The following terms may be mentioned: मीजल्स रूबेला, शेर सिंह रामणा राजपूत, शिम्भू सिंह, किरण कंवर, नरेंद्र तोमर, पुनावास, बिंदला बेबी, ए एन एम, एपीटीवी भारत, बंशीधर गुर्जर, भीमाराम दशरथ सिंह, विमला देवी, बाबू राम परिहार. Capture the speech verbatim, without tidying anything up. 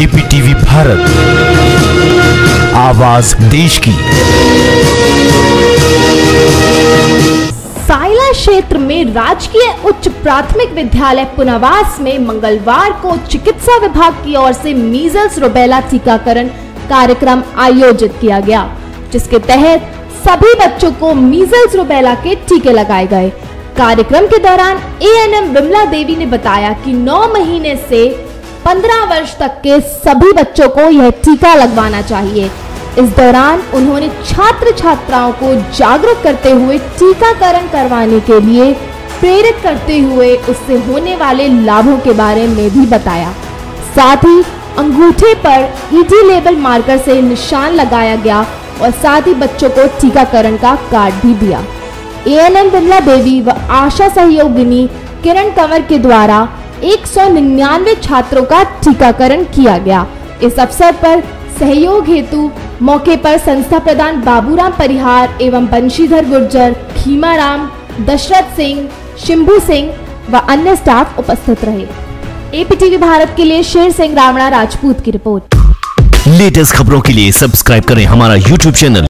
एपीटीवी भारत, आवाज देश की। साइला क्षेत्र में राजकीय उच्च प्राथमिक विद्यालय पुनवास में मंगलवार को चिकित्सा विभाग की ओर से मीजल्स रूबेला टीकाकरण कार्यक्रम आयोजित किया गया, जिसके तहत सभी बच्चों को मीजल्स रूबेला के टीके लगाए गए। कार्यक्रम के दौरान ए एन एम विमला देवी ने बताया कि नौ महीने से पंद्रह वर्ष तक के सभी बच्चों को यह टीका लगवाना चाहिए। इस दौरान उन्होंने छात्र छात्राओं को जागरूक करते हुए टीकाकरण करवाने के लिए प्रेरित करते हुए उससे होने वाले लाभों के बारे में भी बताया। साथ ही अंगूठे पर ईडी लेबल मार्कर से निशान लगाया गया और साथ ही बच्चों को टीकाकरण का कार्ड भी दिया। ए एन एम बिंदला बेबी व आशा सहयोगिनी किरण कंवर के द्वारा एक सौ निन्यानवे छात्रों का टीकाकरण किया गया। इस अवसर पर सहयोग हेतु मौके पर संस्था प्रधान बाबू राम परिहार एवं बंशीधर गुर्जर, भीमाराम दशरथ सिंह, शिम्भू सिंह व अन्य स्टाफ उपस्थित रहे। A P T V Bharat के लिए शेर सिंह रामणा राजपूत की रिपोर्ट। लेटेस्ट खबरों के लिए सब्सक्राइब करें हमारा यूट्यूब चैनल।